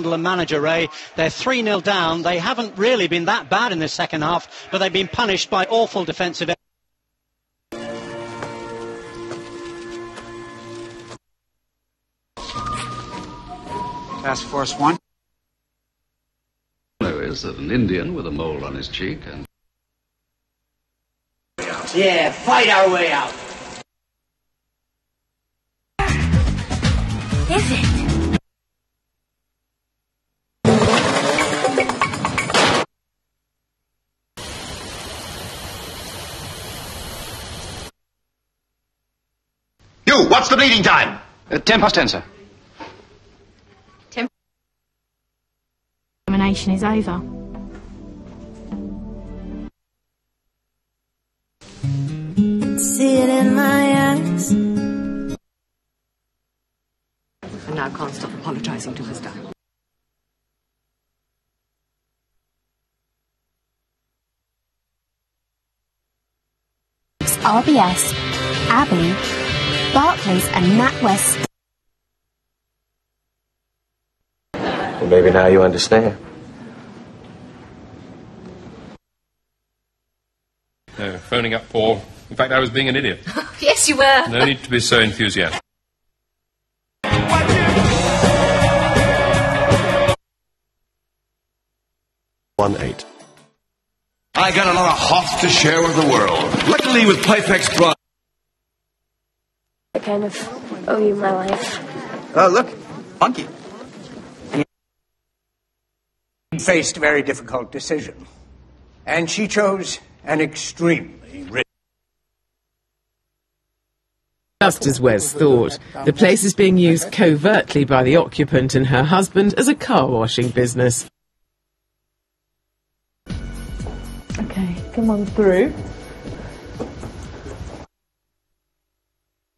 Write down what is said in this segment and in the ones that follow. And manager Ray, they're 3-0 down. They haven't really been that bad in the second half, but they've been punished by awful defensive. Task Force One. Is that an Indian with a mole on his cheek and yeah, fight our way out. Is it? What's the bleeding time? 10 past 10, sir. Examination is over. See it in my eyes. And now can't stop apologizing to his dad. RBS, Abbey, Barclays and NatWest. Well, maybe now you understand. No, phoning up for... In fact, I was being an idiot. Yes, you were. No need to be so enthusiastic. '18. I got a lot of hoff to share with the world. Luckily with Pypex Brun. I kind of owe you my life. Oh, look, monkey. Faced a very difficult decision, and she chose an extremely rich. Just as Wes thought, the place is being used covertly by the occupant and her husband as a car washing business. Okay, come on through.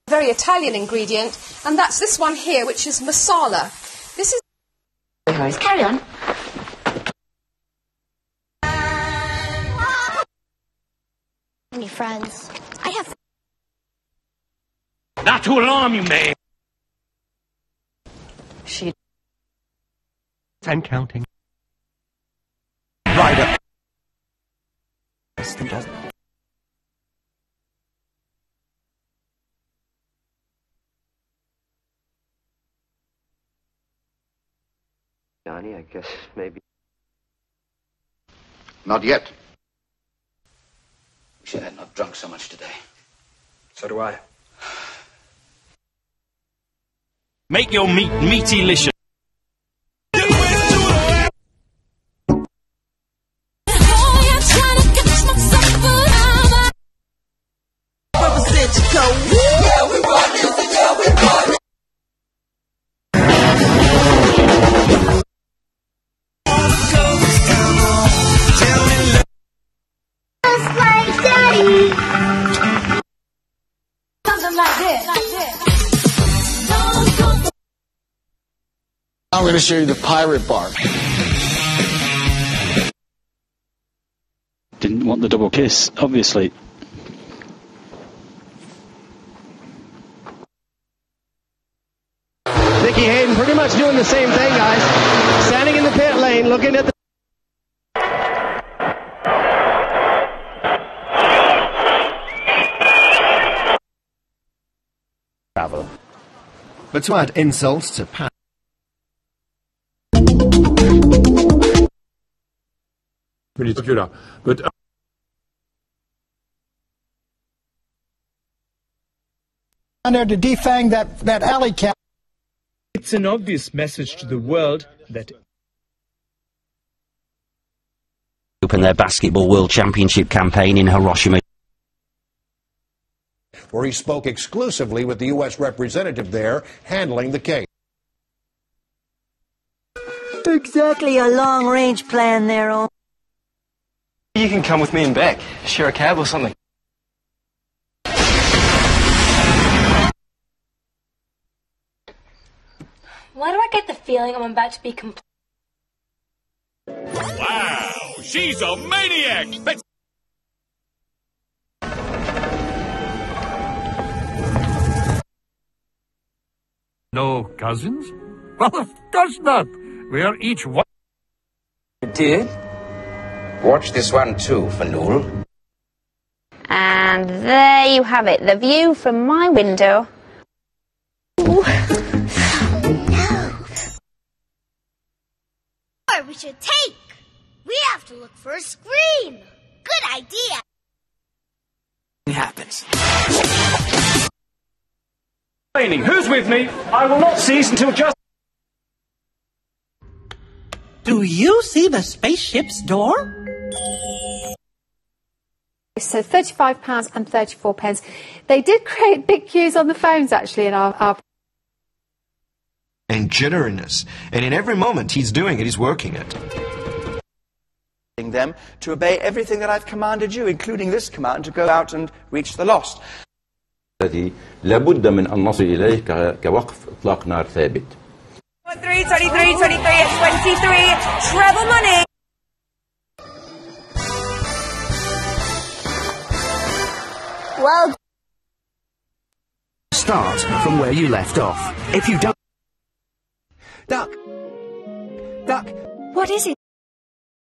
Very Italian ingredient, and that's this one here, which is masala. This is... Okay. Carry on. Any friends? I have... Not to alarm you, man. She... I'm counting. Right up. I guess maybe. Not yet. Wish I had not drunk so much today. So do I. Make your meat meaty-licious. I'm going to show you the pirate bar. Didn't want the double kiss, obviously. Nicky Hayden pretty much doing the same thing, guys. Standing in the pit lane, looking at the... Travel. But to add insults to Pan... Particular, but down there to defang that alley cat. It's an obvious message to the world that open their basketball world championship campaign in Hiroshima, where he spoke exclusively with the U.S. representative there handling the case. Exactly a long-range plan there, Omar. You can come with me and Beck, share a cab or something. Why do I get the feeling I'm about to be complete? Wow, she's a maniac! But no cousins? Well, of course not! where each one... You did? Watch this one too, Fanul. And there you have it, the view from my window. We should take. We have to look for a scream. Good idea. It happens. Who's with me? I will not cease until just... Do you see the spaceship's door? So £35 and 34p. They did create big queues on the phones, actually, in our... and jitteriness, and in every moment he's doing it, he's working it. ...them to obey everything that I've commanded you, including this command, to go out and reach the lost. ...الذي لابد من أن نصل إليه كوقف إطلاق نار ثابت. 23, 23, 23, 23, travel money! Well... Start from where you left off. If you don't... Duck! Duck! What is it?